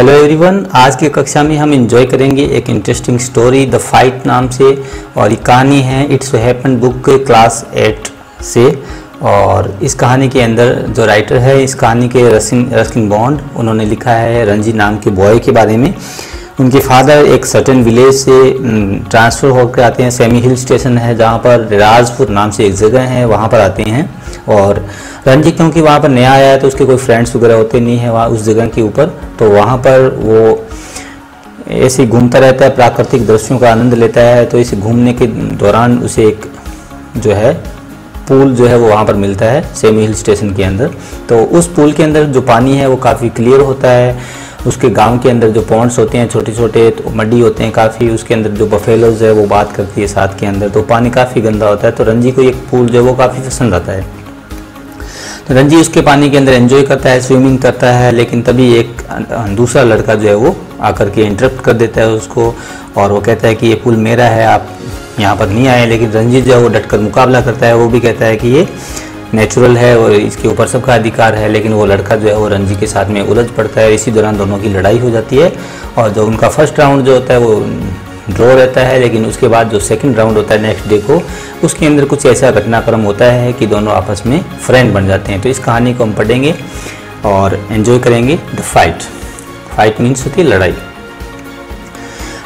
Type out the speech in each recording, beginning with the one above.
Hello everyone, आज की कक्षा में हम एंजॉय करेंगे एक इंटरेस्टिंग स्टोरी द फाइट नाम से, और ये कहानी है इट सो हैपन बुक के क्लास 8 से। और इस कहानी के अंदर जो राइटर है इस कहानी के रस्किन बॉन्ड, उन्होंने लिखा है रंजी नाम के बॉय के बारे में। उनके फादर एक सर्टेन विलेज से ट्रांसफ़र होकर आते हैं। सेमी हिल स्टेशन है जहाँ पर राजपुर नाम से एक जगह है, वहाँ पर आते हैं। और रंजी क्योंकि वहाँ पर नया आया है तो उसके कोई फ्रेंड्स वगैरह होते नहीं है वहाँ उस जगह के ऊपर, तो वहाँ पर वो ऐसे घूमता रहता है, प्राकृतिक दृश्यों का आनंद लेता है। तो इस घूमने के दौरान उसे एक जो है पूल जो है वो वहाँ पर मिलता है सेमी हिल स्टेशन के अंदर। तो उस पूल के अंदर जो पानी है वो काफ़ी क्लियर होता है। उसके गांव के अंदर जो पॉन्ड्स होते हैं छोटे छोटे, तो मड्डी होते हैं काफ़ी, उसके अंदर जो बफेलोज है वो बात करती है साथ के अंदर, तो पानी काफ़ी गंदा होता है। तो रंजी को एक पूल जो है वो काफ़ी पसंद आता है, तो रंजी उसके पानी के अंदर एंजॉय करता है, स्विमिंग करता है। लेकिन तभी एक दूसरा लड़का जो है वो आकर के इंटरप्ट कर देता है उसको, और वो कहता है कि ये पूल मेरा है, आप यहाँ पर नहीं आए। लेकिन रंजी जो है वो डट कर मुकाबला करता है, वो भी कहता है कि ये नेचुरल है और इसके ऊपर सबका अधिकार है। लेकिन वो लड़का जो है वो रंजी के साथ में उलझ पड़ता है। इसी दौरान दोनों की लड़ाई हो जाती है, और जो उनका फर्स्ट राउंड जो होता है वो ड्रॉ रहता है। लेकिन उसके बाद जो सेकंड राउंड होता है नेक्स्ट डे को, उसके अंदर कुछ ऐसा घटनाक्रम होता है कि दोनों आपस में फ्रेंड बन जाते हैं। तो इस कहानी को हम पढ़ेंगे और एंजॉय करेंगे। द फाइट, फाइट मीन्स होती है लड़ाई।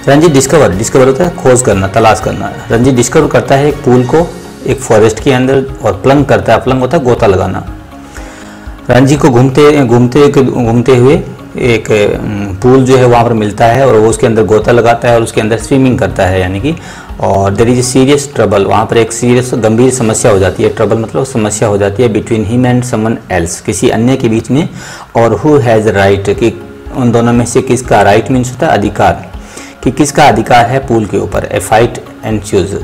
रंजी डिस्कवर, डिस्कवर होता है खोज करना, तलाश करना। रंजी डिस्कवर करता है एक पूल को एक फॉरेस्ट के अंदर, और प्लंग करता है, प्लंग होता है गोता लगाना। रंजी को घूमते हुए एक पूल जो है वहाँ पर मिलता है, और वो उसके अंदर गोता लगाता है और उसके अंदर स्विमिंग करता है, यानी कि। और there is a serious trouble, वहाँ पर एक सीरियस गंभीर समस्या हो जाती है। ट्रबल मतलब समस्या हो जाती है between him and someone else, किसी अन्य के बीच में। और हु हैज़ राइट, कि उन दोनों में से किसका राइट मीन्स होता है अधिकार, कि किसका अधिकार है पूल के ऊपर। ए फाइट एंस्यूज़,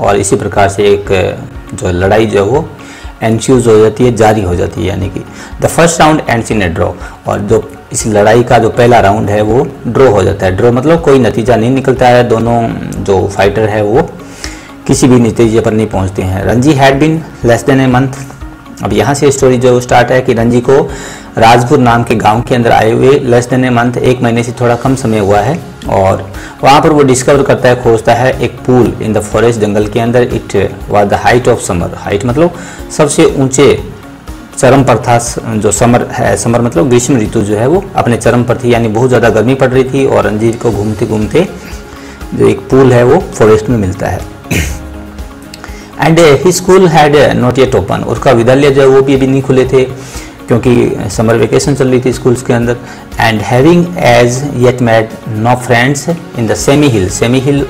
और इसी प्रकार से एक जो लड़ाई जो है वो एंस्यूज़ हो जाती है, जारी हो जाती है, यानी कि। The first round ends in a draw, और जो इस लड़ाई का जो पहला राउंड है वो ड्रॉ हो जाता है। ड्रॉ मतलब कोई नतीजा नहीं निकलता है, दोनों जो फाइटर है वो किसी भी नतीजे पर नहीं पहुंचते हैं। Ranji had been less than a month, अब यहाँ से स्टोरी जो स्टार्ट है कि रंजी को राजपुर नाम के गांव के अंदर आए हुए लेस देन ए मंथ, एक महीने से थोड़ा कम समय हुआ है। और वहाँ पर वो डिस्कवर करता है, खोजता है एक पूल इन द फॉरेस्ट, जंगल के अंदर। It was the height of summer, height मतलब सबसे ऊंचे चरम पर था जो समर है। समर मतलब ग्रीष्म ऋतु जो है वो अपने चरम पर थी, यानी बहुत ज़्यादा गर्मी पड़ रही थी। और रंजीत को घूमते घूमते जो एक पूल है वो फॉरेस्ट में मिलता है। And his school had not yet open, उसका विद्यालय जो है वो भी अभी नहीं खुले थे क्योंकि समर वेकेशन चल रही थी स्कूल्स के अंदर। And having as yet met no friends in the semi hill, semi hill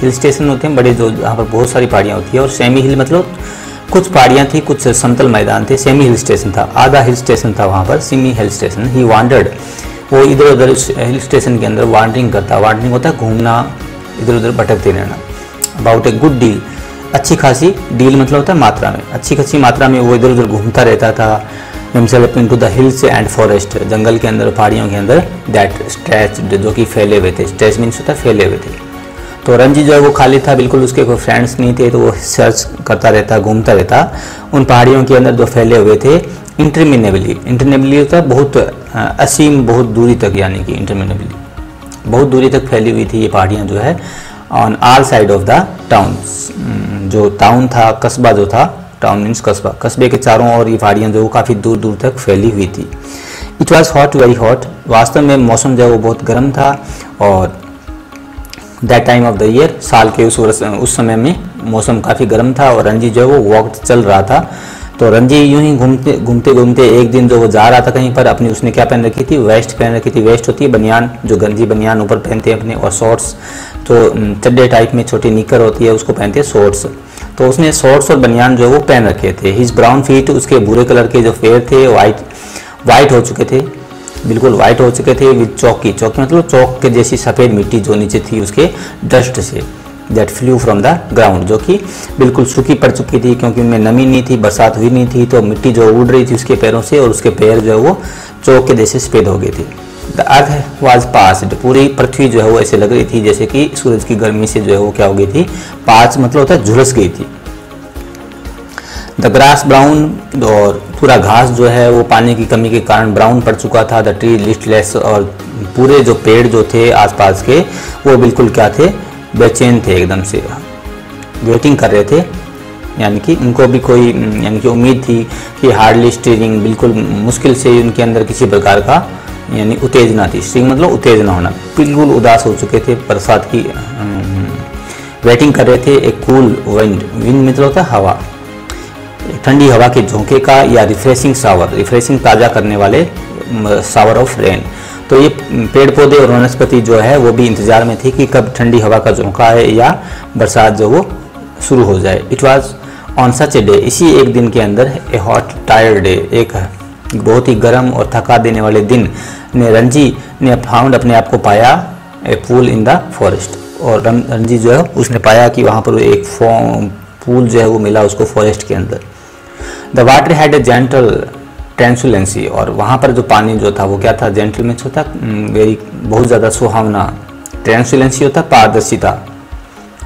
hill station होते हैं बड़े, जो यहाँ पर बहुत सारी पहाड़ियाँ होती है। और सेमी हिल मतलब कुछ पहाड़ियाँ थी, कुछ समतल मैदान थे, सेमी हिल स्टेशन था, आधा हिल स्टेशन था वहाँ पर, सेमी हिल स्टेशन। ही वांडर्ड, वो इधर उधर हिल स्टेशन के अंदर वांडरिंग करता, वांडरिंग होता है घूमना, इधर उधर भटकते रहना। अबाउट ए गुड डील, अच्छी खासी, डील मतलब होता है मात्रा में, अच्छी खासी मात्रा में वो इधर उधर घूमता रहता था। Himself into the hills and forest, जंगल के अंदर, पहाड़ियों के अंदर। दैट स्ट्रेच्ड, जो कि फैले हुए थे, स्ट्रेच मीन्स होता है फैले हुए थे। तो रंजी जो है वो खाली था बिल्कुल, उसके कोई फ्रेंड्स नहीं थे, तो वो सर्च करता रहता, घूमता रहता उन पहाड़ियों के अंदर जो फैले हुए थे। इंटरमिनेबली, इंटरमिनेबली होता है बहुत असीम, बहुत दूरी तक, यानी कि इंटरमिनेबली बहुत दूरी तक फैली हुई थी ये पहाड़ियाँ जो है। On all side of the town, जो टाउन था, कस्बा जो था, टाउन मीन्स कस्बा, कस्बे के चारों ओर ये पहाड़ियाँ जो काफ़ी दूर दूर तक फैली हुई थी। It was hot, very hot, वास्तव में मौसम जो है वो बहुत गर्म था। और that time of the year, साल के उस समय में मौसम काफ़ी गर्म था। और रंजी जो है वो वॉक चल रहा था, तो रंजी यूं ही घूमते घूमते एक दिन जो वो जा रहा था कहीं पर, अपनी उसने क्या पहन रखी थी, वेस्ट पहन रखी थी। वेस्ट होती है बनियान, जो गंजी बनियान ऊपर पहनते हैं अपने, और शॉर्ट्स तो चड्डे टाइप में छोटी निकर होती है उसको पहनते हैं शॉर्ट्स। तो उसने शॉर्ट्स और बनियान जो वो पहन रखे थे। हिज ब्राउन फीट, उसके भूरे कलर के जो पैर थे वाइट हो चुके थे, बिल्कुल वाइट हो चुके थे। विद चौकी, चौकी मतलब चौक के जैसी सफ़ेद मिट्टी जो नीचे थी उसके डस्ट से। That flew from the ground, जो कि बिल्कुल सूखी पड़ चुकी थी क्योंकि उनमें नमी नहीं थी, बरसात हुई नहीं थी, तो मिट्टी जो उड़ रही थी उसके पैरों से, और उसके पैर जो है वो चौक के जैसे सफ़ेद हो गए थे। द अर्थ वाज पास्ड, पूरी पृथ्वी जो है वो ऐसे लग रही थी जैसे कि सूरज की गर्मी से जो है वो क्या हो गई थी, पास मतलब होता है झुलस गई थी। द ग्रास ब्राउन, और पूरा घास जो है वो पानी की कमी के कारण ब्राउन पड़ चुका था। द ट्री लिस्टलेस, और पूरे जो पेड़ जो थे आसपास के वो बिल्कुल क्या थे, बेचैन थे, एकदम से वेटिंग कर रहे थे। यानी कि उनको भी कोई यानी कि उम्मीद थी कि हार्डली स्टीयरिंग, बिल्कुल मुश्किल से उनके अंदर किसी प्रकार का यानी उत्तेजना थी। स्टीयरिंग मतलब उत्तेजना होना। बिल्कुल उदास हो चुके थे, बरसात की वेटिंग कर रहे थे एक कूल विंड। विंड मतलब होता है हवा, ठंडी हवा के झोंके का या रिफ्रेशिंग शावर, रिफ्रेशिंग ताज़ा करने वाले शावर ऑफ रेन। तो ये पेड़ पौधे और वनस्पति जो है वो भी इंतजार में थी कि कब ठंडी हवा का झोंका है या बरसात जो वो शुरू हो जाए। It was on such a day, इसी एक दिन के अंदर, ए हॉट टायर्ड डे, एक बहुत ही गर्म और थका देने वाले दिन ने रंजी ने फाउंड अपने आप को पाया a pool in the forest. और रंजी जो है उसने पाया कि वहाँ पर एक पूल जो है वो मिला उसको फॉरेस्ट के अंदर। The water had a gentle translucency, और वहाँ पर जो पानी जो था वो क्या था, जेंटल में होता वेरी बहुत ज़्यादा सुहावना, ट्रांसुलेंसी होता पारदर्शिता,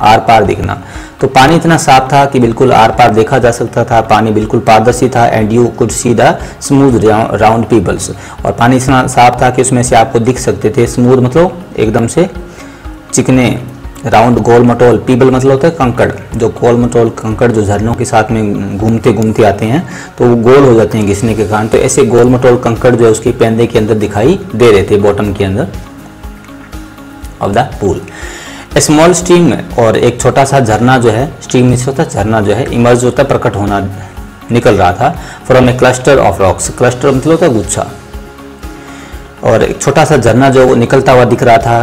आर पार दिखना। तो पानी इतना साफ था कि बिल्कुल आर पार देखा जा सकता था, पानी बिल्कुल पारदर्शी था। And you could see the smooth round pebbles, और पानी इतना साफ था कि उसमें से आपको दिख सकते थे स्मूथ मतलब एकदम से चिकने राउंड गोल मटोल, पीबल मतलब होता है कंकड़, जो गोल मटोल कंकड़ जो झरनों के साथ में घूमते घूमते आते हैं तो वो गोल हो जाते हैं घिसने के कारण। तो ऐसे गोल मटोल कंकड़ जो है उसके पैंदे के अंदर दिखाई दे रहे थे, बॉटम के अंदर of the pool. A small stream, और एक छोटा सा झरना जो है, स्ट्रीम से होता है झरना जो है, इमर्ज होता है प्रकट होना, निकल रहा था from a cluster of rocks. Cluster मतलब होता है गुच्छा, और एक छोटा सा झरना जो निकलता हुआ दिख रहा था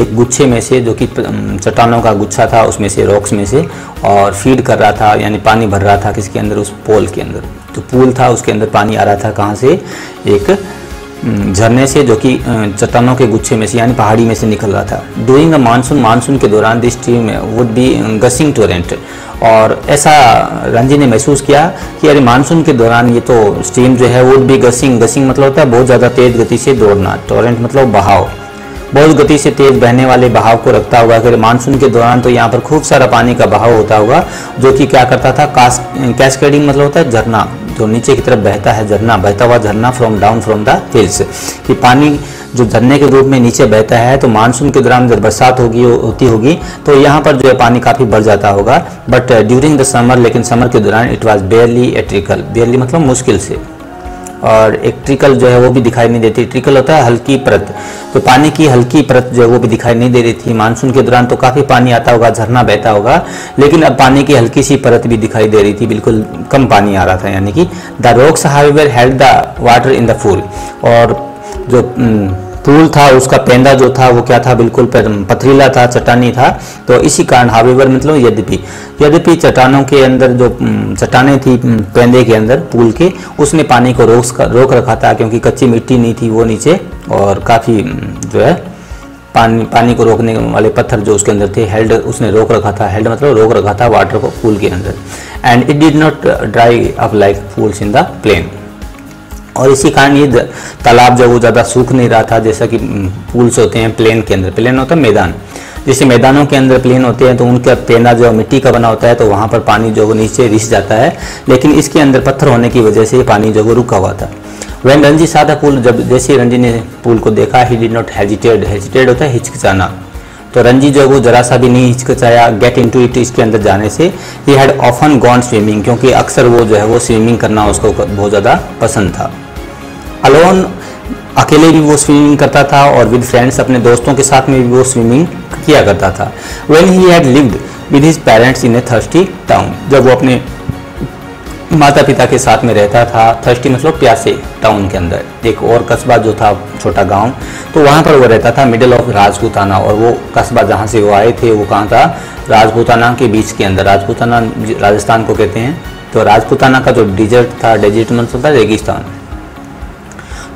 एक गुच्छे में से, जो कि चट्टानों का गुच्छा था उसमें से, रॉक्स में से, और फीड कर रहा था यानी पानी भर रहा था किसके अंदर, उस पोल के अंदर। तो पूल था उसके अंदर पानी आ रहा था कहाँ से, एक झरने से जो कि चट्टानों के गुच्छे में से यानी पहाड़ी में से निकल रहा था। ड्यूरिंग अ मानसून, मानसून के दौरान this stream would be gushing torrent, और ऐसा रंजी ने महसूस किया कि अरे मानसून के दौरान ये तो स्ट्रीम जो है वुड बी गसिंग, गसिंग मतलब होता है बहुत ज़्यादा तेज़ गति से दौड़ना, टोरेंट मतलब बहाव, बहुत गति से तेज़ बहने वाले बहाव को रखता हुआ। अगर मानसून के दौरान तो यहाँ पर खूब सारा पानी का बहाव होता हुआ जो कि क्या करता था, कैस्केडिंग मतलब होता है झरना, जो नीचे की तरफ बहता है झरना, बहता हुआ झरना from down from the hills, कि पानी जो झरने के रूप में नीचे बहता है। तो मानसून के दौरान जब बरसात होती होगी तो यहाँ पर जो है पानी काफ़ी बढ़ जाता होगा। बट ड्यूरिंग द समर, लेकिन समर के दौरान it was barely a trickle, barely मतलब मुश्किल से, और एक ट्रिकल जो है वो भी दिखाई नहीं देती, ट्रिकल होता है हल्की परत, तो पानी की हल्की परत जो है वो भी दिखाई नहीं दे रही थी। मानसून के दौरान तो काफ़ी पानी आता होगा, झरना बहता होगा, लेकिन अब पानी की हल्की सी परत भी दिखाई दे रही थी, बिल्कुल कम पानी आ रहा था। यानी कि the rocks however held the water in the pool, और जो पूल था उसका पैंदा जो था वो क्या था, बिल्कुल पथरीला था, चट्टानी था। तो इसी कारण हावेवर मतलब यद्यपि, यद्यपि चट्टानों के अंदर जो चट्टानें थी पैंदे के अंदर पूल के, उसने पानी को रोक रखा था क्योंकि कच्ची मिट्टी नहीं थी वो नीचे, और काफ़ी जो है पानी को रोकने वाले पत्थर जो उसके अंदर थे। हेल्ड उसने रोक रखा था, हेल्ड मतलब रोक रखा था वाटर को पूल के अंदर। And it did not dry up like pools in the plain, और इसी कारण ये तालाब जो वो ज़्यादा सूख नहीं रहा था जैसा कि पूल्स होते हैं प्लेन के अंदर। प्लेन होता है मैदान, जैसे मैदानों के अंदर प्लेन होते हैं तो उनका पैंदा जो मिट्टी का बना होता है तो वहाँ पर पानी जो वो नीचे रिस जाता है, लेकिन इसके अंदर पत्थर होने की वजह से पानी जो वो रुका हुआ था। वैन रंजी सादा पूल, जब जैसे रंजी ने पूल को देखा, he did not hesitate, hesitate होता है हिचकिचाना, तो रंजी जो वो जरा सा भी नहीं हिचकिचाया गेट इनटू इट, इसके अंदर जाने से। He had often gone swimming, क्योंकि अक्सर वो जो है वो स्विमिंग करना उसको बहुत ज़्यादा पसंद था। अलोन, अकेले भी वो स्विमिंग करता था, और विद फ्रेंड्स, अपने दोस्तों के साथ में भी वो स्विमिंग किया करता था। When he had lived with his parents in a thirsty town, जब वो अपने माता पिता के साथ में रहता था, थर्स्टी मतलब प्यासे, टाउन के अंदर एक और कस्बा जो था, छोटा गांव, तो वहाँ पर वो रहता था, मिडल ऑफ राजपूताना। और वो कस्बा जहाँ से वो आए थे वो कहाँ था, राजपूताना के बीच के अंदर। राजपूताना राजस्थान को कहते हैं, तो राजपूताना का जो डिजर्ट था, डेजर्ट मतलब था रेगिस्तान,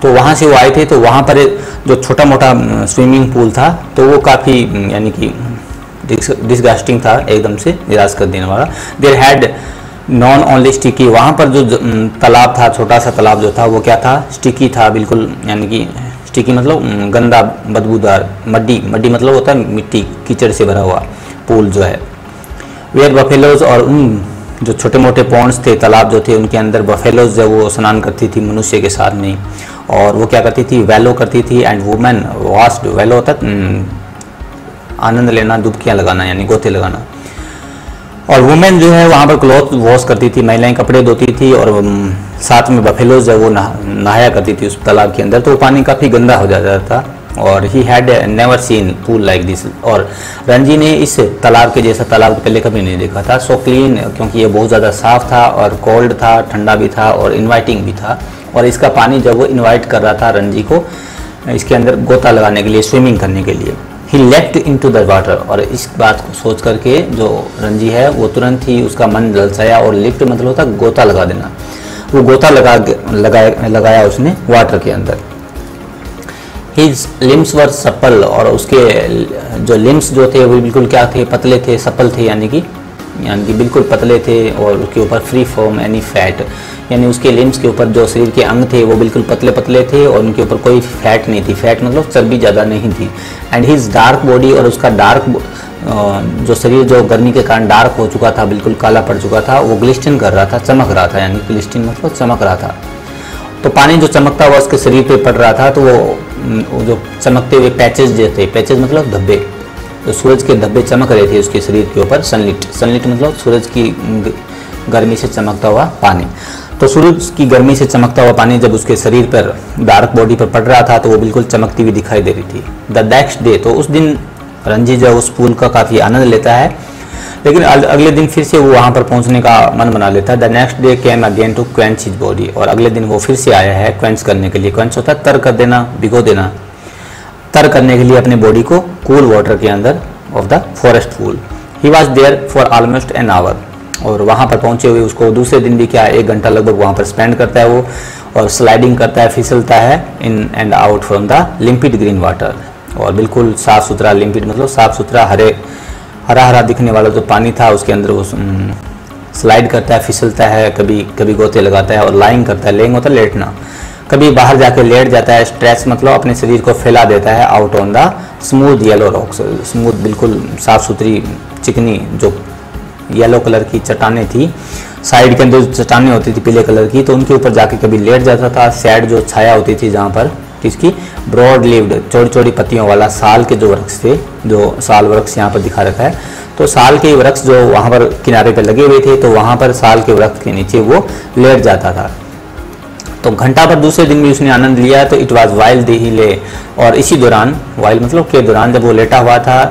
तो वहाँ से वो आए थे। तो वहाँ पर जो छोटा मोटा स्विमिंग पूल था तो वो काफ़ी यानी कि डिस्गास्टिंग था, एकदम से निराश कर देने वाला। There had none only sticky, वहाँ पर जो तालाब था, छोटा सा तालाब जो था वो क्या था, स्टिकी था बिल्कुल, यानी कि स्टिकी मतलब गंदा, बदबूदार, मड्डी, मड्डी मतलब होता है मिट्टी, कीचड़ से भरा हुआ पूल जो है। वेयर बफेलोज, और उन जो छोटे मोटे पॉन्ड्स थे, तालाब जो थे, उनके अंदर बफेलोज जो वो स्नान करती थी मनुष्य के साथ में, और वो क्या करती थी, वेलो करती थी। एंड वुमेन वास्ट, वेलो होता आनंद लेना, डुबकियाँ लगाना यानी गोते लगाना। और वुमेन जो है वहाँ पर क्लॉथ वॉश करती थी, महिलाएं कपड़े धोती थी, और साथ में बफेलोज जो वो नहाया करती थी उस तालाब के अंदर। तो पानी काफ़ी गंदा हो जाता था और he had never seen pool like this, और रणजी ने इस तालाब के जैसा तालाब पहले कभी नहीं देखा था। सो क्लीन, क्योंकि ये बहुत ज़्यादा साफ था और कोल्ड था, ठंडा भी था और इन्वाइटिंग भी था। और इसका पानी जब वो इन्वाइट कर रहा था रणजी को इसके अंदर गोता लगाने के लिए, स्विमिंग करने के लिए। He left into the water, और इस बात को सोच करके जो रणजी है वो तुरंत ही उसका मन ललचाया। और लिफ्ट मतलब होता गोता लगा देना, वो गोता लगाया उसने वाटर के अंदर। हिज लिम्स वर सप्पल, और उसके जो लिम्स जो थे वो बिल्कुल क्या थे, पतले थे, सप्पल थे, यानी कि बिल्कुल पतले थे। और उसके ऊपर फ्री फॉर्म एनी फैट, यानी उसके लिम्स के ऊपर जो शरीर के अंग थे वो बिल्कुल पतले पतले थे और उनके ऊपर कोई फैट नहीं थी। फैट मतलब चर्बी ज़्यादा नहीं थी। एंड हिज डार्क बॉडी, और उसका डार्क जो शरीर जो गर्मी के कारण डार्क हो चुका था, बिल्कुल काला पड़ चुका था, वो ग्लिस्टन कर रहा था, चमक रहा था। यानी ग्लिस्टन मतलब चमक रहा था। तो पानी जो चमकता हुआ उसके शरीर पर पड़ रहा था, तो वो जो चमकते हुए पैचेज जो थे, पैचेज मतलब धब्बे, तो सूरज के धब्बे चमक रहे थे उसके शरीर के ऊपर। सनलिट मतलब सूरज की गर्मी से चमकता हुआ पानी। तो सूरज की गर्मी से चमकता हुआ पानी जब उसके शरीर पर, डार्क बॉडी पर पड़ रहा था, तो वो बिल्कुल चमकती हुई दिखाई दे रही थी। द नेक्स्ट डे, तो उस दिन रणजी जो उस पूल का काफ़ी आनंद लेता है, लेकिन अगले दिन फिर से वो वहाँ पर पहुँचने का मन बना लेता है। The next day came again to quench his body, और अगले दिन वो फिर से आया है क्वेंच करने के लिए। क्वेंच होता है तर कर देना, भिगो देना, तर करने के लिए अपने बॉडी को कूल वाटर के अंदर of the forest pool. He was there for almost an hour, और वहाँ पर पहुँचे हुए उसको दूसरे दिन भी क्या 1 घंटा लगभग वहाँ पर स्पेंड करता है वो, और स्लाइडिंग करता है, फिसलता है in and out from the limpid green water. और बिल्कुल साफ़ सुथरा, लिम्पिड मतलब साफ़ सुथरा, हरा हरा दिखने वाला जो पानी था उसके अंदर वो स्लाइड करता है, फिसलता है, कभी गोते लगाता है। और लाइंग करता है, लेंग होता है लेटना, कभी बाहर जाके लेट जाता है। स्ट्रेच मतलब अपने शरीर को फैला देता है out on the smooth yellow rocks. Smooth बिल्कुल साफ़ सुथरी चिकनी जो येलो कलर की चट्टानें थी, साइड के अंदर जो चट्टानें होती थी पीले कलर की, तो उनके ऊपर जाके कभी लेट जाता था। सैड जो छाया होती थी जहाँ पर, इसकी ब्रॉड लीव्ड चौड़ी चौड़ी पत्तियों वाला साल के जो वृक्ष थे, जो साल वृक्ष यहाँ पर दिखा रखा है, तो साल के वृक्ष जो वहाँ पर किनारे पर लगे हुए थे, तो वहाँ पर साल के वृक्ष के नीचे वो लेट जाता था। तो घंटा पर दूसरे दिन भी उसने आनंद लिया। तो it was while they he lay, और इसी दौरान, वाइल मतलब के दौरान, जब वो लेटा हुआ था,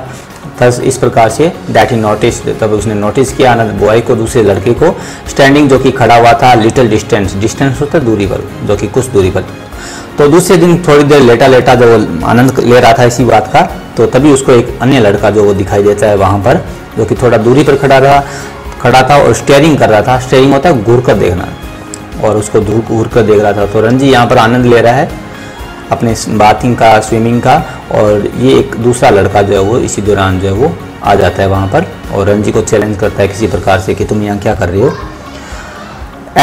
तब इस प्रकार से दैट ही नोटिस, तब उसने नोटिस किया अनदर बॉय को, दूसरे लड़के को, स्टैंडिंग जो कि खड़ा हुआ था, लिटिल डिस्टेंस, डिस्टेंस होता है दूरी पर, जो कि कुछ दूरी पर। तो दूसरे दिन थोड़ी देर लेटा लेटा जब आनंद ले रहा था इसी बात का, तो तभी उसको एक अन्य लड़का जो वो दिखाई देता है वहाँ पर, जो कि थोड़ा दूरी पर खड़ा था और स्टेयरिंग कर रहा था। स्टेयरिंग होता है घूर कर देखना, और उसको घूर कर देख रहा था। तो रणजी यहाँ पर आनंद ले रहा है अपने बाथिंग का, स्विमिंग का, और ये एक दूसरा लड़का जो है वो इसी दौरान जो है वो आ जाता है वहाँ पर, और रणजी को चैलेंज करता है किसी प्रकार से कि तुम यहाँ क्या कर रहे हो।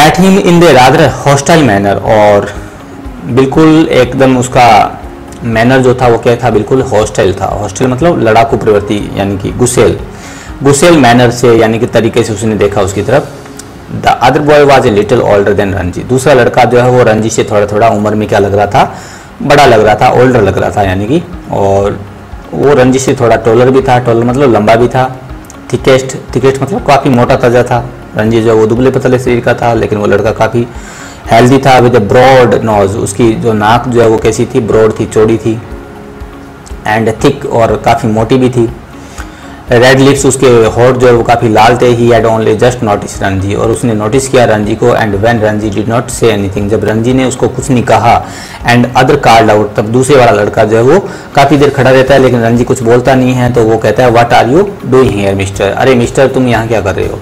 At him in the rather hostile manner, और बिल्कुल एकदम उसका मैनर जो था वो क्या था, बिल्कुल हॉस्टाइल था। हॉस्टाइल मतलब लड़ाकू प्रवृत्ति, यानी कि गुस्सेल मैनर से, यानी कि तरीके से उसने देखा उसकी तरफ। The other boy was a little older than Ranji, दूसरा लड़का जो है वो रणजी से थोड़ा थोड़ा उम्र में क्या लग रहा था, बड़ा लग रहा था, ओल्डर लग रहा था यानी कि। और वो रणजी से थोड़ा टॉलर भी था, टॉलर मतलब लंबा भी था। थिकेस्ट मतलब काफ़ी मोटा ताजा था। रणजी जो वो दुबले पतले शरीर का था, लेकिन वो लड़का काफ़ी हेल्दी था। विद ब्रॉड नोज, उसकी जो नाक जो है वो कैसी थी, ब्रॉड थी, चौड़ी थी। एंड थिक, और काफ़ी मोटी भी थी। रेड लिप्स, उसके होंठ जो है वो काफ़ी लाल थे। He had only just notice Ranji, और उसने नोटिस किया रणजी को। And when Ranji did not say anything, जब रणजी ने उसको कुछ नहीं कहा। एंड अदर कॉल्ड आउट, तब दूसरे वाला लड़का जो है वो काफ़ी देर खड़ा रहता है, लेकिन रणजी कुछ बोलता नहीं है। तो वो कहता है what are you doing here mister, अरे मिस्टर तुम यहाँ क्या कर रहे हो।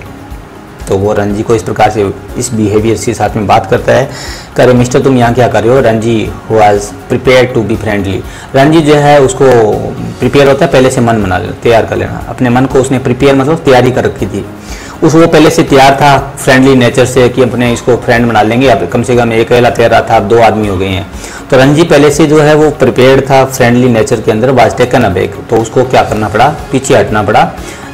तो वो रणजी को इस प्रकार से, इस बिहेवियर के साथ में बात करता है, अरे मिस्टर तुम यहाँ क्या कर रहे हो। Ranji was prepare to be friendly, Ranji जो है उसको प्रिपेयर होता है पहले से मन बना लेना, तैयार कर लेना अपने मन को। उसने प्रिपेयर मतलब तैयारी कर रखी थी, वो पहले से तैयार था फ्रेंडली नेचर से कि अपने इसको फ्रेंड बना लेंगे। अब कम से कम एक अकेला तैयार था, अब 2 आदमी हो गए हैं। तो रणजी पहले से जो है वो प्रिपेयर्ड था फ्रेंडली नेचर के अंदर वाज टेकन अबेक, तो उसको क्या करना पड़ा, पीछे हटना पड़ा।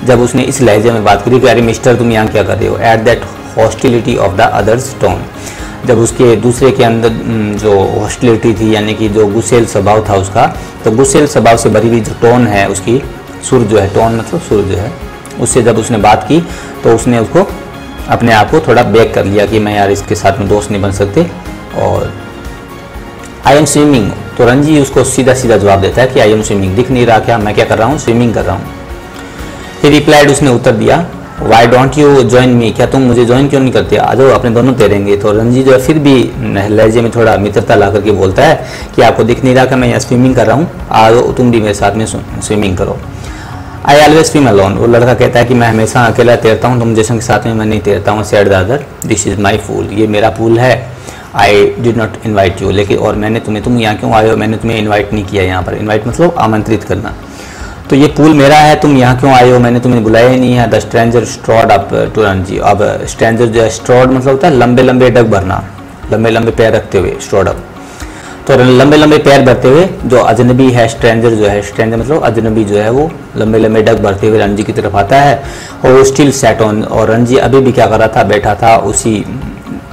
जब उसने इस लहजे में बात करी, प्यारे मिस्टर तुम यहाँ क्या कर रहे हो, at that hostility of the other's tone, जब उसके दूसरे के अंदर जो हॉस्टिलिटी थी यानी कि जो गुस्सेल स्वभाव था उसका, तो गुस्सेल स्वभाव से भरी हुई जो टोन है उसकी, सुर जो है, टोन मतलब सुर जो है, उससे जब उसने बात की तो उसने उसको अपने आप को थोड़ा बैक कर लिया कि मैं यार इसके साथ में दोस्त नहीं बन सकते। और आई एम स्विमिंग, तो रणजी उसको सीधा सीधा जवाब देता है कि आई एम स्विमिंग, दिख नहीं रहा क्या, मैं क्या कर रहा हूँ, स्विमिंग कर रहा हूँ। ही रिप्लाइड, उसने उत्तर दिया, why don't you join me, क्या तुम मुझे ज्वाइन क्यों नहीं करते, आ जाओ अपने दोनों तैरेंगे। तो रणजी जो है फिर भी लहजे में थोड़ा मित्रता ला करके बोलता है कि आपको दिख नहीं रहा कि मैं यहाँ स्विमिंग कर रहा हूँ, आ जाओ तुम भी मेरे साथ में स्विमिंग करो। आई ऑलवेज स्विम अलोन, वो लड़का कहता है कि मैं हमेशा अकेला तैरता हूँ, तुम जैसे के साथ में मैं नहीं तैरता हूँ। Said the other, this is my pool, ये मेरा पूल है। I did not invite you, लेकिन और मैंने तुम्हें, तुम यहाँ क्यों आए हो, मैंने तुम्हें इन्वाइट नहीं किया। यहाँ पर इन्वाइट मतलब आमंत्रित करना, तो ये पूल मेरा है, तुम यहाँ क्यों आए हो, मैंने तुम्हें बुलाया ही नहीं है। The stranger strode up to Ranji, अब स्ट्रेंजर जो है, स्ट्रॉड मतलब होता है लंबे लंबे डग भरना, लंबे लंबे पैर रखते हुए स्ट्रॉड अप, तो लंबे लंबे पैर भरते हुए जो अजनबी है, स्ट्रेंजर जो है, स्ट्रेंजर मतलब अजनबी जो है, वो लंबे लंबे डग भरते हुए रणजी की तरफ आता है। और वो स्टिल सेट ऑन, और रणजी अभी भी क्या कर रहा था, बैठा था उसी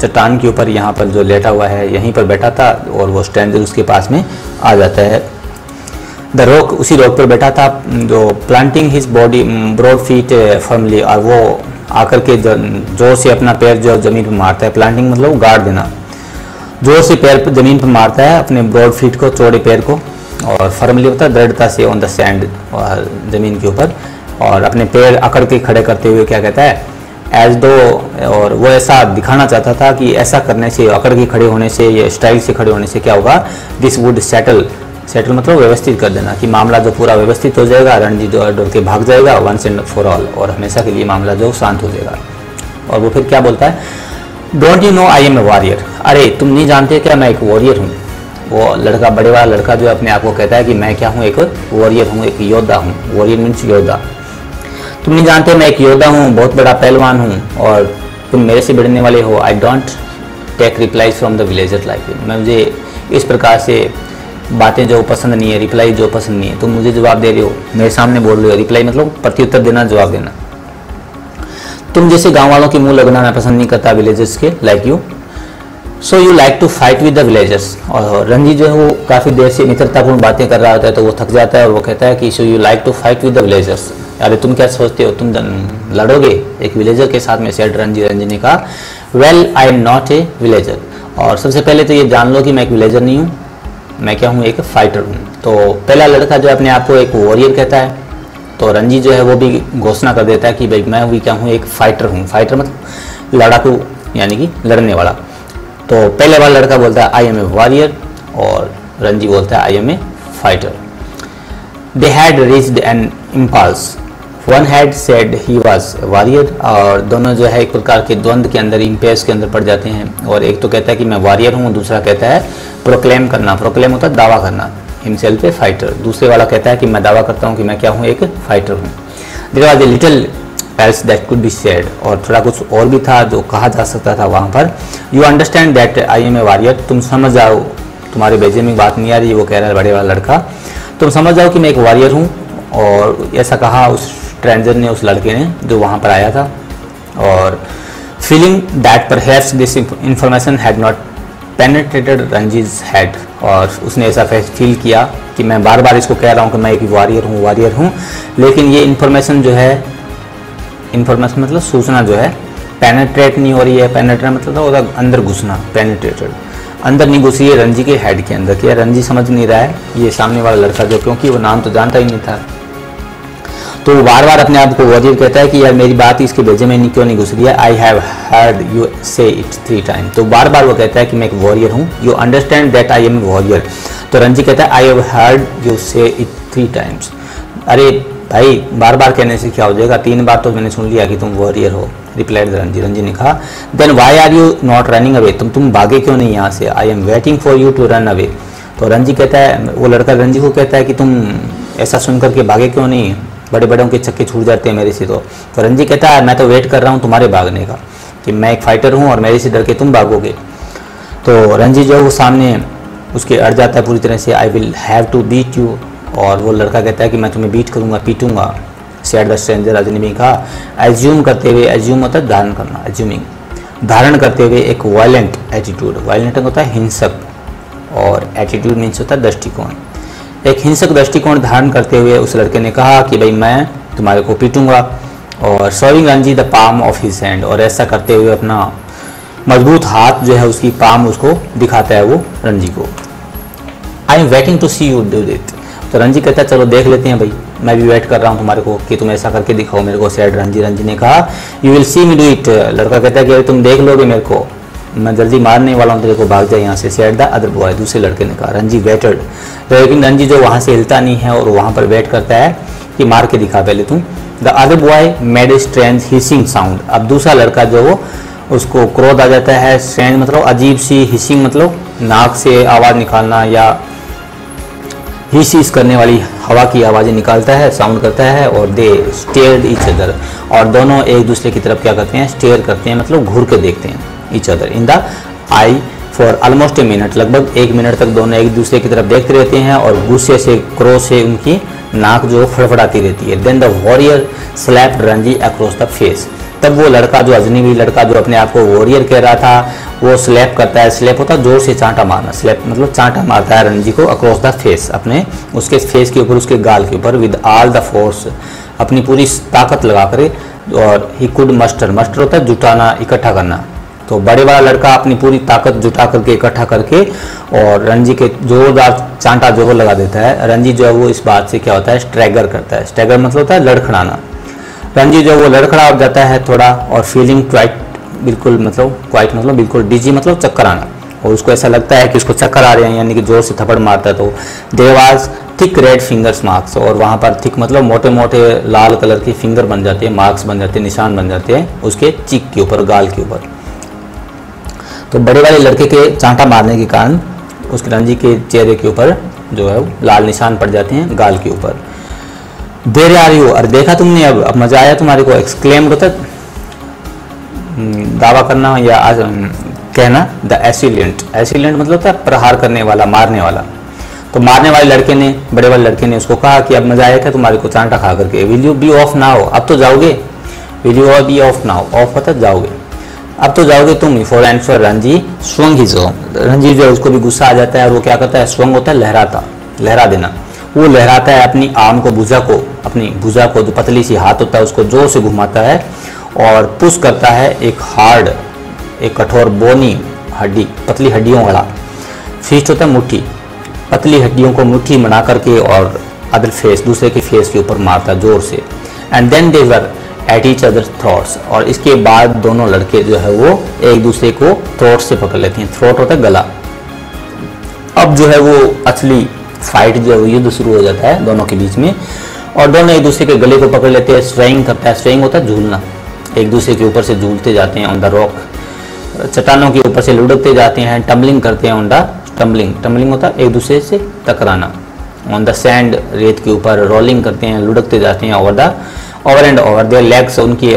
चट्टान के ऊपर, यहाँ पर जो लेटा हुआ है यहीं पर बैठा था, और वो स्ट्रेंजर उसके पास में आ जाता है। द रॉक, उसी रॉक पर बैठा था जो, planting his body broad feet firmly, और वो आकर के जोर से अपना पैर जो जमीन पर मारता है, प्लांटिंग मतलब गाड़ देना, जोर से पैर पर जमीन पर मारता है अपने ब्रॉड फीट को, चौड़े पैर को, और फर्मली होता है दृढ़ता से ऑन द सैंड, और ज़मीन के ऊपर, और अपने पैर अकड़ के खड़े करते हुए क्या कहता है, एज दो, और वो ऐसा दिखाना चाहता था कि ऐसा करने से, अकड़ के खड़े होने से या स्टाइल से खड़े होने से क्या होगा, दिस वुड सेटल, सेटल मतलब व्यवस्थित कर देना, कि मामला जो पूरा व्यवस्थित हो जाएगा, रणजीत जो डर के भाग जाएगा वंस एंड फॉर ऑल, और हमेशा के लिए मामला जो शांत हो जाएगा। और वो फिर क्या बोलता है, don't you know I am a warrior, अरे तुम नहीं जानते क्या मैं एक वॉरियर हूँ। वो लड़का, बड़े वाला लड़का जो अपने आप को कहता है कि मैं क्या हूँ, एक वॉरियर हूँ, एक योद्धा हूँ, वॉरियर मीन्स योद्धा, तुम नहीं जानते मैं एक योद्धा हूँ, बहुत बड़ा पहलवान हूँ, और तुम मेरे से भिड़ने वाले हो। I don't take reply from the villager life, मैं मुझे इस प्रकार से बातें जो पसंद नहीं है, रिप्लाई जो पसंद नहीं है, तुम मुझे जवाब दे रहे हो, मेरे सामने बोल रहे हो, रिप्लाई मतलब प्रत्युत्तर देना, जवाब देना। तुम जैसे गांव वालों के मुंह लगना मैं पसंद नहीं करता, विलेजर्स के, like you, so you like to fight with the villagers. और रणजी जो है वो काफ़ी देर से मित्रतापूर्ण बातें कर रहा होता है, तो वो थक जाता है और वो कहता है कि so you like to fight with the villagers, अरे तुम क्या सोचते हो, तुम लड़ोगे एक विलेजर के साथ में, सेट रणजी। रणजी ने कहा, well I am not a villager, और सबसे पहले तो ये जान लो कि मैं एक विलेजर नहीं हूँ, मैं क्या हूँ, एक फाइटर हूँ। तो पहला लड़का जो अपने आप को एक वॉरियर कहता है, तो रणजी जो है वो भी घोषणा कर देता है कि भाई मैं भी क्या हूँ, एक फाइटर हूँ, फाइटर मतलब लड़ाकू यानी कि लड़ने वाला। तो पहले वाला लड़का बोलता है आई एम ए वॉरियर, और रणजी बोलता है I am a fighter. They had reached an impulse, one had said he was warrior, और दोनों जो है एक प्रकार के द्वंद्व के अंदर, इम्पेस के अंदर पड़ जाते हैं, और एक तो कहता है कि मैं वॉरियर हूँ, दूसरा कहता है प्रोक्लेम करना, प्रोक्लेम होता है दावा करना, हिमसेल्फ ए फाइटर, दूसरे वाला कहता है कि मैं दावा करता हूँ कि मैं क्या हूँ, एक फाइटर हूँ। There was a little else that could be said, और थोड़ा कुछ और भी था जो कहा जा सकता था वहाँ पर। You understand that I am a warrior, तुम समझ जाओ, तुम्हारे बेजे में बात नहीं आ रही, वो कह रहा है बड़े वाला लड़का, तुम समझ जाओ कि मैं एक वॉरियर हूँ। और ऐसा कहा उस स्ट्रेंजर ने, उस लड़के ने जो वहाँ पर आया था। और feeling that perhaps this information had not penetrated रणजीज head, और उसने ऐसा फील किया कि मैं बार बार इसको कह रहा हूँ कि मैं एक वॉरियर हूँ, लेकिन ये इन्फॉर्मेशन जो है, इन्फॉर्मेशन मतलब सूचना जो है, पेनिट्रेट नहीं हो रही है, पेनिट्रेट मतलब होता है अंदर घुसना, पेनिट्रेटेड अंदर नहीं घुस रही है रणजी के हेड के अंदर, कि रणजी समझ नहीं रहा है ये सामने वाला लड़का जो, क्योंकि वो नाम तो जानता ही नहीं था, तो वो बार बार अपने आप को वॉरियर कहता है कि यार मेरी बात इसके बेजे में नहीं क्यों नहीं घुस रही है। I have heard you say it 3 time, तो बार बार वो कहता है कि मैं एक वॉरियर हूँ। You understand that I am warrior, तो रणजी कहता है I have heard you say it 3 times, अरे भाई बार बार कहने से क्या हो जाएगा, 3 बार तो मैंने सुन लिया कि तुम वॉरियर हो, रिप्लाइड रणजी। रणजी ने कहा, then why are you not running away, तुम भागे क्यों नहीं यहाँ से, I am waiting for you to run away. तो रणजी कहता है, वो लड़का रणजी को कहता है कि तुम ऐसा सुन करके भागे क्यों नहीं, बड़े बड़ों के चक्के छूट जाते हैं मेरे से। तो रणजी कहता है मैं तो वेट कर रहा हूँ तुम्हारे भागने का, कि मैं एक फाइटर हूँ और मेरे से डर के तुम भागोगे। तो रणजी जो है वो सामने उसके अड़ जाता है पूरी तरह से, I will have to beat you, और वो लड़का कहता है कि मैं तुम्हें बीट करूँगा, पीटूँगा। सैड द स्ट्रेंजर अजनबी का एज्यूम करते हुए, एज्यूम होता है धारण करना, एज्यूमिंग धारण करते हुए एक वायलेंट एटीट्यूड, वायलेंट होता है हिंसक और एटीट्यूड मीन्स होता है दृष्टिकोण। एक हिंसक दृष्टिकोण धारण करते हुए उस लड़के ने कहा कि भाई मैं तुम्हारे को पीटूंगा, और serving Ranji the palm of his hand, और ऐसा करते हुए अपना मजबूत हाथ जो है उसकी पाम उसको दिखाता है वो रंजी को। I am waiting to see you do it, तो रंजी कहता है चलो देख लेते हैं भाई, मैं भी वेट कर रहा हूँ तुम्हारे को कि तुम ऐसा करके दिखाओ मेरे को। सैड रंजी ने कहा you will see me do it, लड़का कहता है कि तुम देख लोगे मेरे को, मैं जल्दी मारने वाला हूँ तेरे को, भाग जाए यहाँ से। सैड द अदर बॉय, दूसरे लड़के ने कहा। रंजी वेटेड, लेकिन रंजी जो वहाँ से हिलता नहीं है और वहाँ पर वेट करता है कि मार के दिखा पहले तू। The other boy made a strange hissing sound, अब दूसरा लड़का जो वो उसको क्रोध आ जाता है। स्ट्रेंज मतलब अजीब सी, हिसिंग मतलब नाक से आवाज़ निकालना या हिस हिस करने वाली हवा की आवाज़ें निकालता है, साउंड करता है। और दे स्टेयर्ड ईच अदर, और दोनों एक दूसरे की तरफ क्या करते हैं, स्टेयर करते हैं, मतलब घूर के देखते हैं each other in the eye for almost a minute, लगभग एक मिनट तक दोनों एक दूसरे की तरफ देखते रहते हैं और गुस्से से, क्रोध से उनकी नाक जो फड़फड़ाती रहती है। Then the warrior slapped Ranji across the face, तब वो लड़का जो अजनबी लड़का जो अपने आप को वॉरियर कह रहा था वो स्लैप करता है। स्लैप होता है जोर से चांटा मारना, स्लैप मतलब चांटा मारता है रंजी को अक्रॉस द फेस, अपने उसके फेस के ऊपर, उसके गाल के ऊपर, विद ऑल द फोर्स, अपनी पूरी ताकत लगा कर। और ही कुड मस्टर, मस्टर होता है जुटाना, इकट्ठा करना, तो बड़े वाला लड़का अपनी पूरी ताकत जुटा करके, इकट्ठा करके और रंजी के जोरदार चांटा जोर लगा देता है। रंजी जो है वो इस बात से क्या होता है, स्ट्रैगर करता है। स्ट्रैगर मतलब होता है लड़खड़ाना। रंजी जो है वो लड़खड़ा हो जाता है थोड़ा, और फीलिंग क्वाइट, बिल्कुल मतलब क्वाइट मतलब बिल्कुल, डिजी मतलब चक्कर आना, और उसको ऐसा लगता है कि उसको चक्कर आ रहे हैं, यानी कि जोर से थप्पड़ मारता है। तो Dewas thick red fingers marks, और वहाँ पर थिक मतलब मोटे मोटे लाल कलर के फिंगर बन जाते हैं, मार्क्स बन जाते हैं, निशान बन जाते हैं उसके चीक के ऊपर, गाल के ऊपर। तो बड़े वाले लड़के के चांटा मारने के कारण उसके रंजी के चेहरे के ऊपर जो है लाल निशान पड़ जाते हैं, गाल के ऊपर। देर आ रही हो, अरे देखा तुमने, अब मजा आया तुम्हारे को। एक्सक्लेम्ड होता दावा करना या कहना। द एसिलेंट, एसिलेंट मतलब होता है प्रहार करने वाला, मारने वाला। तो मारने वाले लड़के ने, बड़े वाले लड़के ने उसको कहा कि अब मजा आया था तुम्हारे को चांटा खा करके। Will you be off now, अब तो जाओगे। Will you all be off now, off होता जाओगे, अब तो जाओगे तुम। फॉर एंसर रंजी स्वंग ही जो, रंजी जो है उसको भी गुस्सा आ जाता है और वो क्या करता है, स्वंग होता है लहराता, लहरा देना। वो लहराता है अपनी आम को, भुजा को, अपनी भुजा को जो पतली सी हाथ होता है उसको जोर से घुमाता है और पुश करता है एक हार्ड, एक कठोर बोनी हड्डी, पतली हड्डियों वाला। फीस्ट होता है मुट्ठी, पतली हड्डियों को मुट्ठी बना करके और अदर फेस, दूसरे के फेस के ऊपर मारता है जोर से। And then they were at each other throats, और इसके बाद दोनों लड़के जो है वो एक दूसरे को थ्रोट से पकड़ लेते हैं। थ्रोट होता है गला। अब जो है वो असली फाइट जो है युद्ध शुरू हो जाता है दोनों के बीच में, और दोनों एक दूसरे के गले को पकड़ लेते हैं। स्वेइंग करता है, स्वेइंग होता है झूलना, एक दूसरे के ऊपर से झूलते जाते हैं ऑन द रॉक, चट्टानों के ऊपर से लुढ़कते जाते हैं, टम्बलिंग करते हैं ऑन द टम्बलिंग, टम्बलिंग होता है एक दूसरे से टकराना ऑन द सैंड, रेत के ऊपर रोलिंग करते हैं, लुढ़कते जाते हैं over the, over and over. Their legs, उनकी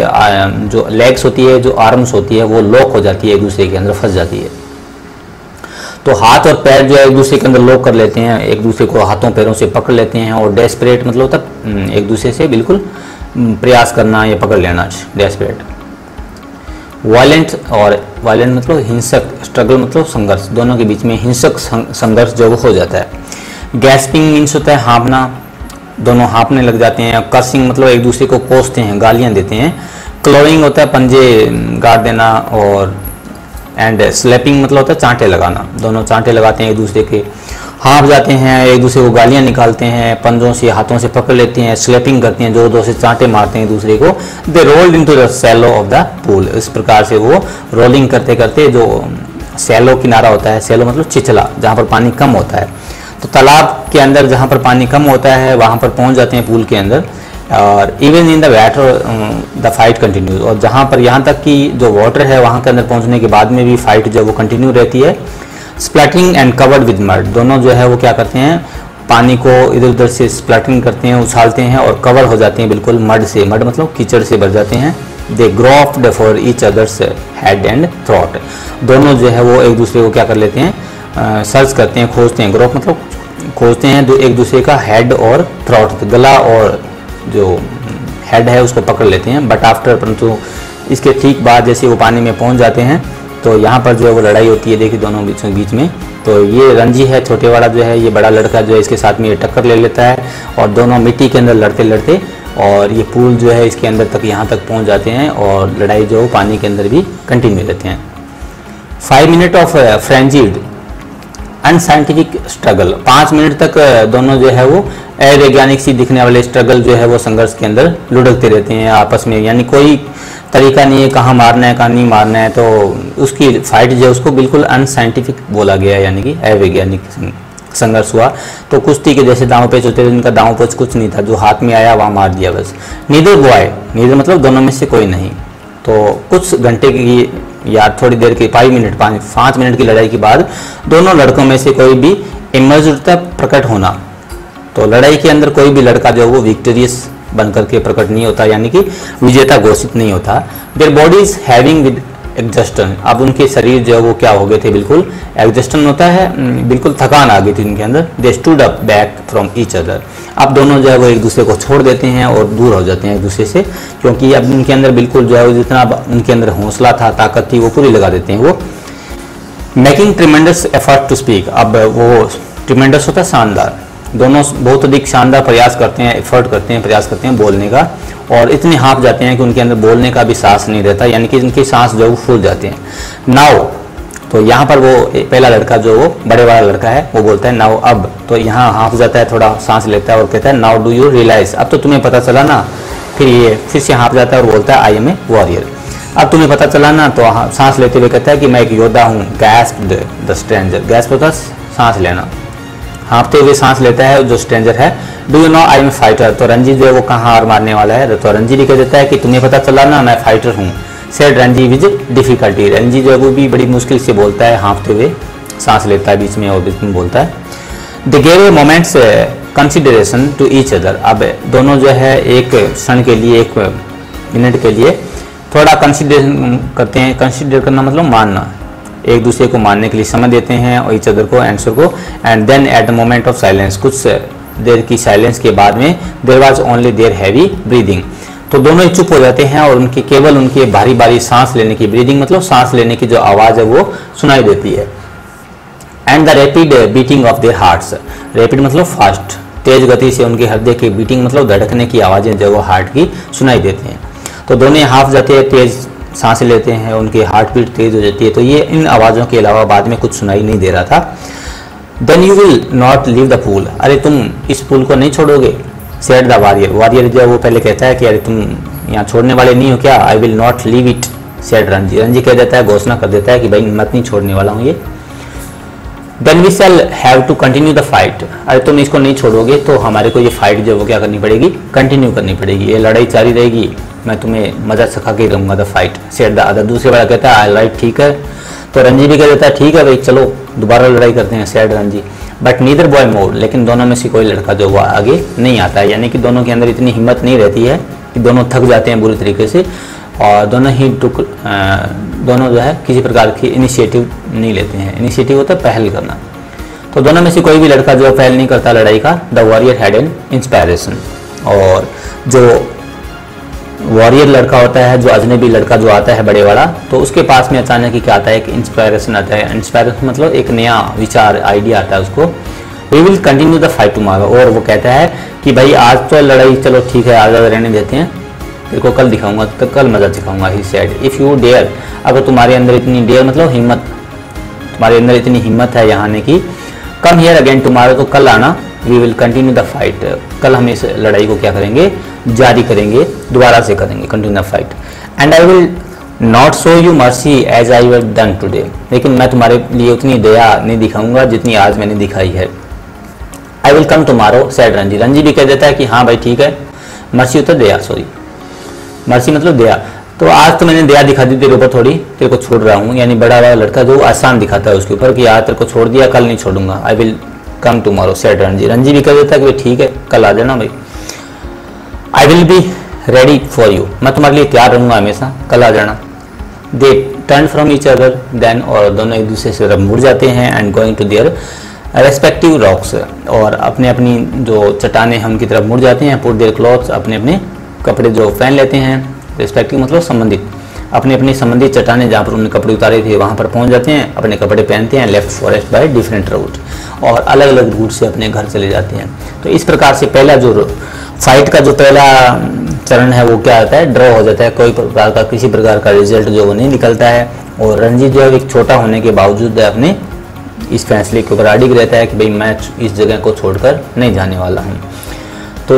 जो लेग्स होती है, जो आर्म्स होती है वो लॉक हो जाती है, एक दूसरे के अंदर फंस जाती है। तो हाथ और पैर जो है एक दूसरे के अंदर लॉक कर लेते हैं, एक दूसरे को हाथों पैरों से पकड़ लेते हैं। और डेस्परेट मतलब होता है एक दूसरे से बिल्कुल प्रयास करना या पकड़ लेना, डेस्परेट। वायलेंट, और वायलेंट मतलब हिंसक, स्ट्रगल मतलब संघर्ष, दोनों के बीच में हिंसक संघर्ष जो हो जाता है। गैस्पिंग मीन्स होता है हाँपना, दोनों हाँपने लग जाते हैं। कर्सिंग मतलब एक दूसरे को कोसते हैं, गालियां देते हैं। क्लोइंग होता है पंजे गाड़ देना, और एंड स्लैपिंग मतलब होता है चांटे लगाना, दोनों चांटे लगाते हैं एक दूसरे के, हाँप जाते हैं, एक दूसरे को गालियां निकालते हैं, पंजों से हाथों से पकड़ लेते हैं, स्लैपिंग करते हैं, जोर जोर से चांटे मारते हैं दूसरे को। They rolled into the shallow of the pool, इस प्रकार से वो रोलिंग करते करते, जो सैलो किनारा होता है, सैलो मतलब चिचला, जहाँ पर पानी कम होता है, तो तालाब के अंदर जहाँ पर पानी कम होता है वहाँ पर पहुँच जाते हैं पूल के अंदर। और even in the water the fight continues, और जहाँ पर यहाँ तक कि जो वाटर है वहाँ के अंदर पहुँचने के बाद में भी फाइट जो वो कंटिन्यू रहती है। Splatting and covered with mud, दोनों जो है वो क्या करते हैं, पानी को इधर उधर से स्प्लैटिंग करते हैं, उछालते हैं और कवर हो जाते हैं बिल्कुल मड से, मड मतलब कीचड़ से भर जाते हैं। They groped for each others head and throat, दोनों जो है वो एक दूसरे को क्या कर लेते हैं, सर्च करते हैं, खोजते हैं, ग्रोप मतलब खोजते हैं जो एक दूसरे का हेड और थ्रोट, गला और जो हेड है उसको पकड़ लेते हैं। बट आफ्टर, परंतु इसके ठीक बाद जैसे वो पानी में पहुंच जाते हैं तो यहाँ पर जो है वो लड़ाई होती है, देखिए दोनों बीच में। तो ये रणजी है, छोटे वाला जो है, ये बड़ा लड़का जो है इसके साथ में ये टक्कर ले लेता है और दोनों मिट्टी के अंदर लड़ते लड़ते और ये पुल जो है इसके अंदर तक, यहाँ तक पहुँच जाते हैं और लड़ाई जो पानी के अंदर भी कंटिन्यू रहते हैं। 5 minute of frenzied unscientific struggle, 5 minute तक दोनों जो है वो अवैज्ञानिक सी दिखने वाले स्ट्रगल जो है वो संघर्ष के अंदर लुढ़कते रहते हैं आपस में, यानी कोई तरीका नहीं है कहाँ मारना है कहाँ नहीं मारना है। तो उसकी फाइट जो है उसको बिल्कुल अनसाइंटिफिक बोला गया, यानी कि अवैज्ञानिक संघर्ष हुआ। तो कुश्ती के जैसे दांव पेच होते थे, इनका दांव पेच कुछ नहीं था, जो हाथ में आया वहाँ मार दिया बस। नीदर बॉय, नीदर मतलब दोनों में से कोई नहीं। तो कुछ घंटे की या थोड़ी देर के 5 मिनट 5 मिनट की लड़ाई के बाद दोनों लड़कों में से कोई भी इमर्जता प्रकट होना, तो लड़ाई के अंदर कोई भी लड़का जो है वो विक्टोरियस बनकर के प्रकट नहीं होता, यानी कि विजेता घोषित नहीं होता। Their bodies heaving with exhaustion, अब उनके शरीर जो है वो क्या हो गए थे, बिल्कुल एग्जॉस्टन होता है, बिल्कुल थकान आ गई थी उनके अंदर। They stood up back from each other, अब दोनों जो है वो एक दूसरे को छोड़ देते हैं और दूर हो जाते हैं एक दूसरे से, क्योंकि अब उनके अंदर बिल्कुल जो है वो जितना उनके अंदर हौसला था, ताकत थी, वो पूरी लगा देते हैं वो। Making tremendous effort to speak, अब वो ट्रिमेंडस होता है शानदार, दोनों बहुत अधिक शानदार प्रयास करते हैं, एफर्ट करते हैं, प्रयास करते हैं बोलने का, और इतने हाँफ जाते हैं कि उनके अंदर बोलने का भी सांस नहीं रहता, यानी कि इनके सांस जो फूल जाते हैं। नाउ, तो यहाँ पर वो पहला लड़का जो वो बड़े वाला लड़का है वो बोलता है नाउ, अब तो यहाँ हाँफ जाता है, थोड़ा सांस लेता है और कहता है नाउ डू यू रियलाइज, अब तो तुम्हें पता चला ना। फिर ये फिर से हाँफ जाता है और बोलता है आई एम ए वॉरियर, अब तुम्हें पता चला ना। तो सांस लेते हुए कहता है कि मैं एक योद्धा हूँ। गैस्प्ड द स्ट्रेंजर, गैस्प होता सांस लेना, हाँफते हुए सांस लेता है जो स्ट्रेंजर है। Do you know I am fighter, तो रणजी जो है वो कहाँ हार मारने वाला है, तो रणजी भी कह देता है कि तुम्हें पता चला ना मैं फाइटर हूँ। Said Ranji with difficulty, Ranji जो है वो भी बड़ी मुश्किल से बोलता है, हाँफते हुए सांस लेता है बीच में और बीच में बोलता है। They gave a moments consideration to each other, अब दोनों जो है एक क्षण के लिए, 1 मिनट के लिए थोड़ा कंसिडरेशन करते हैं। कंसिडर करना मतलब मानना, एक दूसरे को मानने के लिए समय देते हैं और ईच अदर को, आंसर को। And then at the moment of silence, कुछ देर की साइलेंस के बाद में there was only their heavy breathing, तो दोनों ही चुप हो जाते हैं और उनके केवल उनके भारी भारी सांस लेने की, ब्रीदिंग मतलब सांस लेने की जो आवाज़ है वो सुनाई देती है। And the rapid beating of their hearts, rapid मतलब फास्ट, तेज गति से उनके हृदय की बीटिंग मतलब धड़कने की आवाज़ें जो वो हार्ट की सुनाई देती हैं। तो दोनों हाफ जाते हैं, तेज सांसें लेते हैं, उनके हार्ट बीट तेज हो जाती है। तो ये इन आवाज़ों के अलावा बाद में कुछ सुनाई नहीं दे रहा था। Then you will not leave the pool, अरे तुम इस पूल को नहीं छोड़ोगे। सेड द वारियर, वारियर जो है वो पहले कहता है कि अरे तुम यहाँ छोड़ने वाले नहीं हो क्या। I will not leave it, said Ranji, Ranji कह देता है, घोषणा कर देता है कि भाई मत नहीं छोड़ने वाला हूँ ये। Then we shall have to continue the fight, अरे तुम इसको नहीं छोड़ोगे तो हमारे को ये फाइट जो वो क्या करनी पड़ेगी, कंटिन्यू करनी पड़ेगी, ये लड़ाई जारी रहेगी, मैं तुम्हें मजा सखा के रहूँगा। The fight, said the other, दूसरे वाला कहता है आई राइट, ठीक है। तो रणजी भी कह देता है ठीक है भाई चलो दोबारा लड़ाई करते हैं, said Ranji. But neither boy moved, लेकिन दोनों में से कोई लड़का जो वह आगे नहीं आता है, यानी कि दोनों के अंदर इतनी हिम्मत नहीं रहती है कि दोनों थक जाते हैं बुरी तरीके से और दोनों जो है किसी प्रकार की इनिशिएटिव नहीं लेते हैं। इनिशिएटिव होता है पहल करना, तो दोनों में से कोई भी लड़का जो पहल नहीं करता लड़ाई का। The warrior had an inspiration, और जो वॉरियर लड़का होता है, जो अजनबी लड़का जो आता है बड़े वाला, तो उसके पास में अचानक ही क्या आता है, एक इंस्पायरेशन आता है। इंस्पायरेशन मतलब एक नया विचार, आइडिया आता है उसको। We will continue the fight tomorrow, और वो कहता है कि भाई आज तो लड़ाई चलो ठीक है आज रहने देते हैं, तेरे को कल दिखाऊंगा, तो कल मजा दिखाऊंगा। He said if you dare, अगर तुम्हारे अंदर इतनी डेयर मतलब हिम्मत, तुम्हारे अंदर इतनी हिम्मत है यहाँ आने की, कम हेयर अगेन टुमारो, तो कल आना। We will continue the fight, कल हम इस लड़ाई को क्या करेंगे, जारी करेंगे, दोबारा से करेंगे, continue the fight. And I will not show you mercy as I have done today, लेकिन मैं तुम्हारे लिए उतनी दया नहीं दिखाऊंगा जितनी आज मैंने दिखाई है। I will come tomorrow, said Ranji, Ranji भी कह देता है कि हाँ भाई ठीक है। मर्सी होता दया, सॉरी मर्सी मतलब दया, तो आज तो मैंने दया दिखा दी तेरे ऊपर, थोड़ी तेरे को छोड़ रहा हूँ, यानी बड़ा वाला लड़का जो आसान दिखाता है उसके ऊपर कि यार तेरे को छोड़ दिया, कल नहीं छोड़ूंगा। I will come tomorrow, said Ranji, Ranji भी कह देता है कि भाई ठीक है कल आ जाना भाई। I will be ready for you, मैं तुम्हारे लिए तैयार रहूँगा हमेशा, कल आ जाना। They turn from each other, then और दोनों एक दूसरे से तरफ मुड़ जाते हैं and going to their respective rocks, और अपने अपनी जो चट्टाने हैं उनकी तरफ मुड़ जाते हैं, पुट देयर क्लॉथ्स, अपने अपने कपड़े जो पहन लेते हैं, रेस्पेक्टिव मतलब संबंधित, अपने अपनी संबंधित चट्टाने जहाँ पर उन्होंने कपड़े उतारे थे वहाँ पर पहुँच जाते हैं, अपने कपड़े पहनते हैं, left forest by different route, और अलग अलग रूट से अपने घर चले जाते हैं। तो इस प्रकार से पहला जो फाइट का जो पहला चरण है वो क्या होता है, ड्रॉ हो जाता है, कोई प्रकार का किसी प्रकार का रिजल्ट जो वो नहीं निकलता है, और रणजीत जो है एक छोटा होने के बावजूद अपने इस फैसले के ऊपर अडिग रहता है कि भाई मैं इस जगह को छोड़कर नहीं जाने वाला हूँ। तो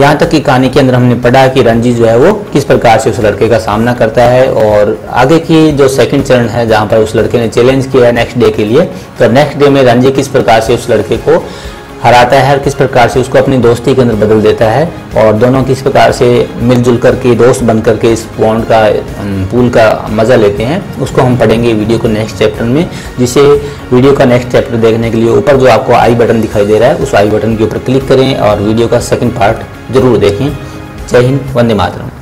यहाँ तक की कहानी के अंदर हमने पढ़ा कि रणजीत जो है वो किस प्रकार से उस लड़के का सामना करता है, और आगे की जो सेकंड चरण है जहाँ पर उस लड़के ने चैलेंज किया है नेक्स्ट डे के लिए, तो नेक्स्ट डे में रणजीत किस प्रकार से उस लड़के को हराता है और किस प्रकार से उसको अपनी दोस्ती के अंदर बदल देता है, और दोनों किस प्रकार से मिलजुल करके दोस्त बन करके इस बॉन्ड का पूल का मज़ा लेते हैं, उसको हम पढ़ेंगे वीडियो को नेक्स्ट चैप्टर में। जिसे वीडियो का नेक्स्ट चैप्टर देखने के लिए ऊपर जो आपको आई बटन दिखाई दे रहा है उस आई बटन के ऊपर क्लिक करें और वीडियो का सेकंड पार्ट जरूर देखें। जय हिंद, वंदे मातरम।